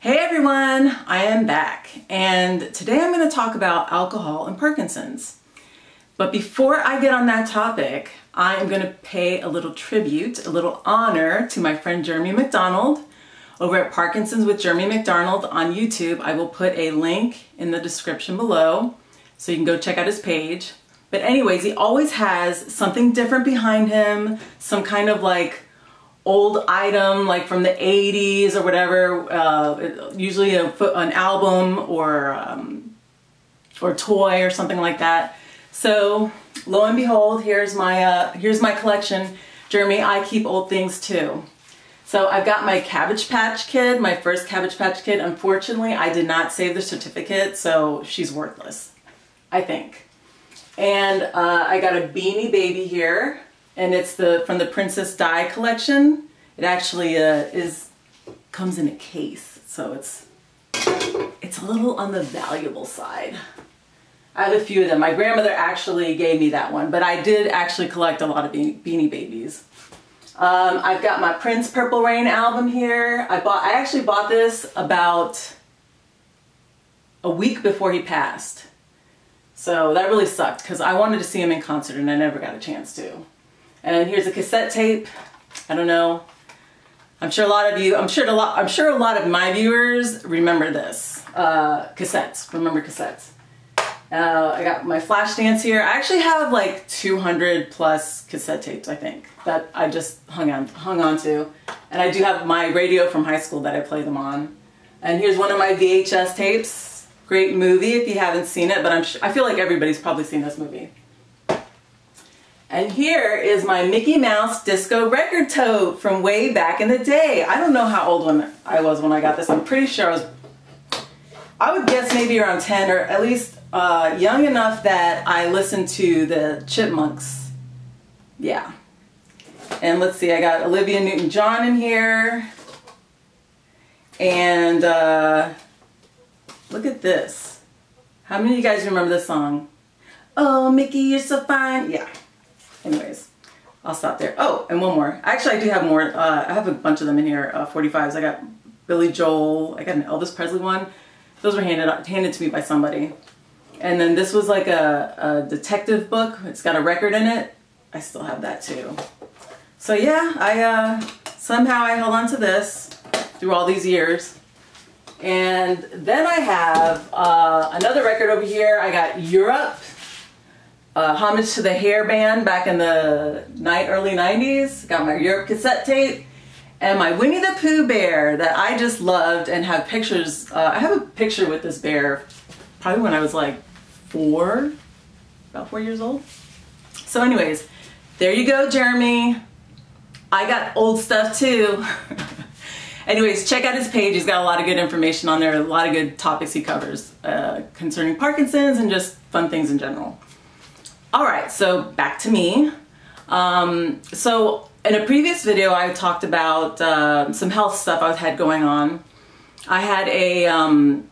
Hey everyone, I am back, and today I'm going to talk about alcohol and Parkinson's. But before I get on that topic, I am going to pay a little tribute, a little honor to my friend Jeremy McDonald over at Parkinson's with Jeremy McDonald on YouTube. I will put a link in the description below so you can go check out his page. But anyways, he always has something different behind him, some kind of like old item like from the 80s or whatever, usually an album or toy or something like that. So lo and behold, here's my collection. Jeremy, I keep old things too. So I've got my Cabbage Patch Kid, my first Cabbage Patch Kid. Unfortunately, I did not save the certificate, so she's worthless, I think. And I got a Beanie Baby here. And it's from the Princess Dye collection. It actually comes in a case, so it's a little on the valuable side. I have a few of them. My grandmother actually gave me that one, but I did actually collect a lot of Beanie Babies. I've got my Prince Purple Rain album here. I actually bought this about a week before he passed. So that really sucked because I wanted to see him in concert and I never got a chance to. And here's a cassette tape. I don't know. I'm sure a lot of my viewers remember this. Cassettes. Remember cassettes. I got my Flashdance here. I actually have like 200 plus cassette tapes, I think, that I just hung on to. And I do have my radio from high school that I play them on. And here's one of my VHS tapes. Great movie if you haven't seen it, but I feel like everybody's probably seen this movie. And here is my Mickey Mouse disco record tote from way back in the day. I don't know how old I was when I got this. I'm pretty sure I would guess maybe around 10, or at least young enough that I listened to the Chipmunks. Yeah. And let's see, I got Olivia Newton-John in here. And look at this. How many of you guys remember this song? Oh, Mickey, you're so fine. Yeah. Anyways, I'll stop there. Oh, and one more. Actually, I do have more. I have a bunch of them in here, 45s. I got Billy Joel. I got an Elvis Presley one. Those were handed to me by somebody. And then this was like a detective book. It's got a record in it. I still have that too. So yeah, I somehow held on to this through all these years. And then I have another record over here. I got Europe. Homage to the hair band back in the early 90s. Got my Europe cassette tape and my Winnie the Pooh bear that I just loved and have pictures. I have a picture with this bear probably when I was like about 4 years old. So anyways, there you go, Jeremy. I got old stuff too. Anyways, check out his page. He's got a lot of good information on there, a lot of good topics he covers concerning Parkinson's and just fun things in general. Alright, so back to me. So in a previous video I talked about some health stuff I had going on. I had a lab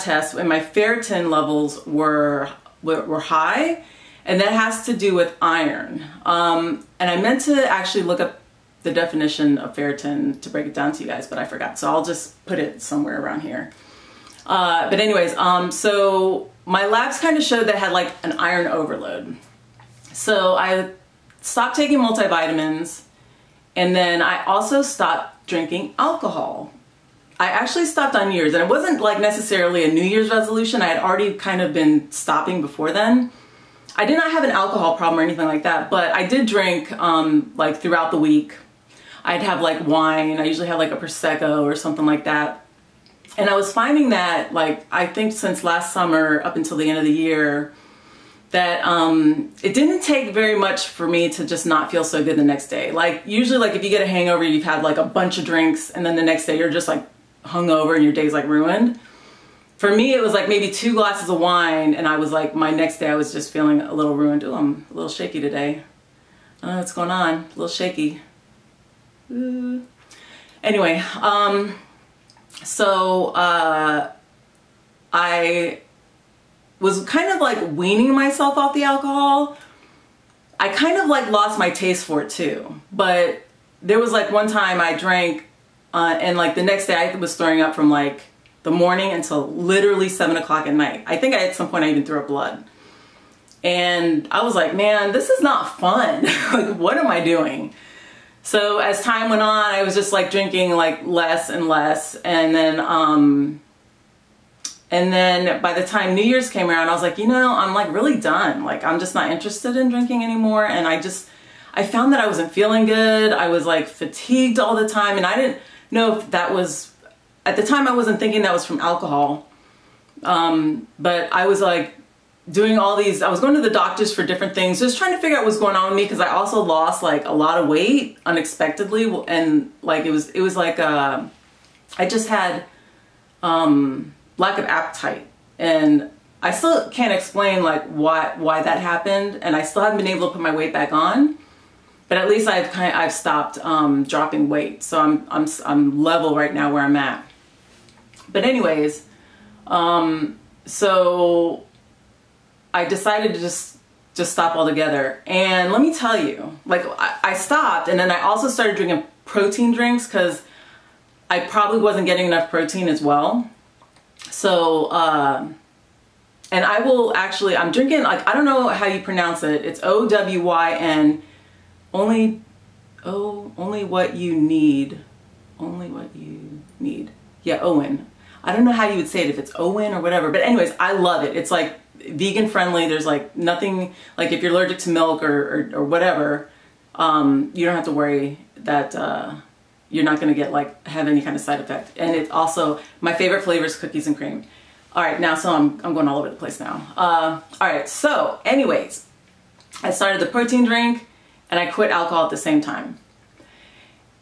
test and my ferritin levels were high, and that has to do with iron. And I meant to actually look up the definition of ferritin to break it down to you guys, but I forgot, so I'll just put it somewhere around here. But anyways, so my labs kind of showed that I had like an iron overload. So I stopped taking multivitamins, and then I also stopped drinking alcohol. I actually stopped on New Year's, and it wasn't like necessarily a New Year's resolution. I had already kind of been stopping before then. I did not have an alcohol problem or anything like that, but I did drink like throughout the week. I'd have like wine. I usually have like a Prosecco or something like that. And I was finding that, like, I think since last summer up until the end of the year, that it didn't take very much for me to just not feel so good the next day. Like, usually, like, if you get a hangover, you've had, like, a bunch of drinks, and then the next day you're just, like, hungover and your day's, like, ruined. For me, it was, like, maybe 2 glasses of wine, and I was, like, my next day I was just feeling a little ruined. Ooh, I'm a little shaky today. I don't know what's going on. A little shaky. Ooh. Anyway, so I was kind of like weaning myself off the alcohol. I kind of like lost my taste for it too. But there was like one time I drank And like the next day I was throwing up from like the morning until literally 7 o'clock at night. I think at some point I even threw up blood. And I was like, man, this is not fun. Like, what am I doing? So as time went on, I was just like drinking like less and less. And then by the time New Year's came around, I was like, you know, I'm like really done. Like, I'm just not interested in drinking anymore. And I found that I wasn't feeling good. I was like fatigued all the time. And I didn't know if that was, at the time I wasn't thinking that was from alcohol. But I was like doing all these, I was going to the doctors for different things, just trying to figure out what's going on with me. Cause I also lost like a lot of weight unexpectedly. And like, it was like, I just had, lack of appetite, and I still can't explain like why that happened, and I still haven't been able to put my weight back on, but at least I've stopped dropping weight, so I'm level right now where I'm at. But anyways, so I decided to just stop altogether, and let me tell you, like I stopped, and then I also started drinking protein drinks because I probably wasn't getting enough protein as well. So, and I will actually, I'm drinking, like, I don't know how you pronounce it. It's O-W-Y-N, only what you need. Only what you need. Yeah, OWYN. I don't know how you would say it, if it's OWYN or whatever. But anyways, I love it. It's like vegan friendly. There's like nothing, like if you're allergic to milk or whatever, you don't have to worry that, you're not gonna have any kind of side effect. And it's also, my favorite flavor is cookies and cream. All right, now, so I'm going all over the place now. All right, so anyways, I started the protein drink and I quit alcohol at the same time.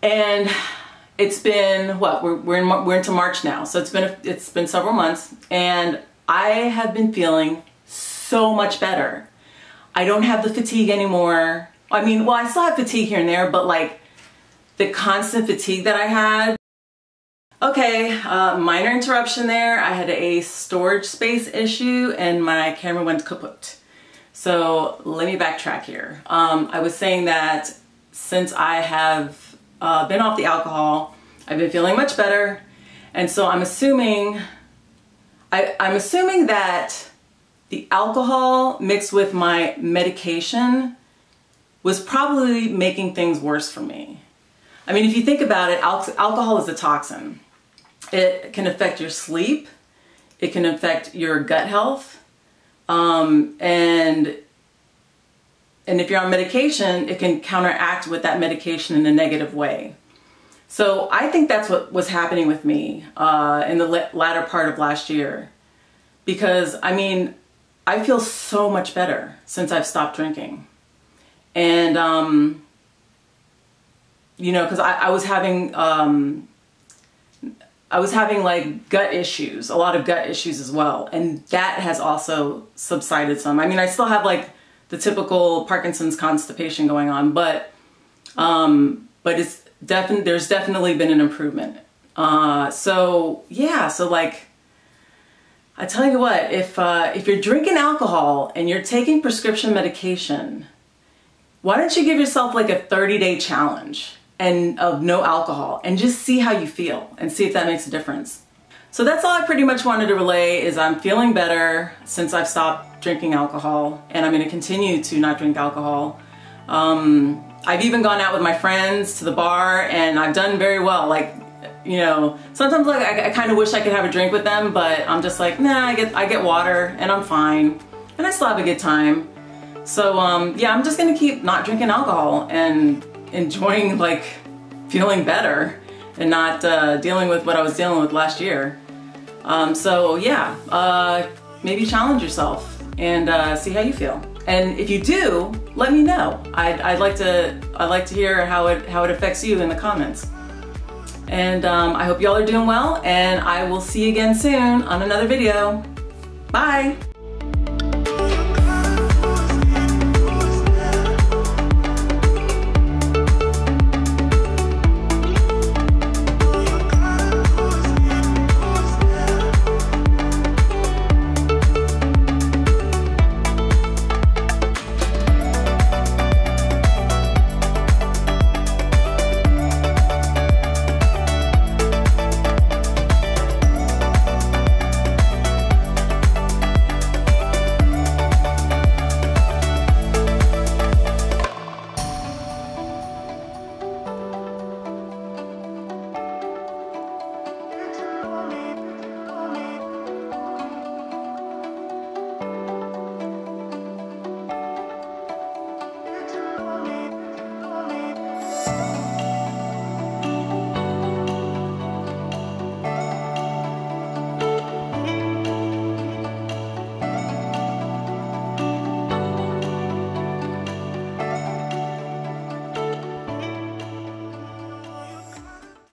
And it's been, what, we're into March now. So it's been several months, and I have been feeling so much better. I don't have the fatigue anymore. I mean, well, I still have fatigue here and there, but like, the constant fatigue that I had. Okay, minor interruption there. I had a storage space issue and my camera went kaput. So let me backtrack here. I was saying that since I have been off the alcohol, I've been feeling much better. And so I'm assuming, I'm assuming that the alcohol mixed with my medication was probably making things worse for me. I mean, if you think about it, alcohol is a toxin. It can affect your sleep. It can affect your gut health. And if you're on medication, it can counteract with that medication in a negative way. So I think that's what was happening with me in the latter part of last year. Because, I mean, I feel so much better since I've stopped drinking. And, you know, because I was having like gut issues, a lot of gut issues as well, and that has also subsided some. I mean, I still have like the typical Parkinson's constipation going on, but it's definitely, there's definitely been an improvement. So yeah, so like I tell you what, if you're drinking alcohol and you're taking prescription medication, why don't you give yourself like a 30-day challenge and of no alcohol and just see how you feel and see if that makes a difference. So that's all I pretty much wanted to relay is I'm feeling better since I've stopped drinking alcohol, and I'm going to continue to not drink alcohol. I've even gone out with my friends to the bar, and I've done very well. Like, you know, sometimes like I kind of wish I could have a drink with them, but I'm just like, nah, I get water and I'm fine, and I still have a good time. So yeah, I'm just gonna keep not drinking alcohol and enjoying like feeling better and not dealing with what I was dealing with last year. So yeah, maybe challenge yourself and see how you feel. And if you do, let me know. I'd like to hear how it affects you in the comments. And I hope y'all are doing well, and I will see you again soon on another video. Bye.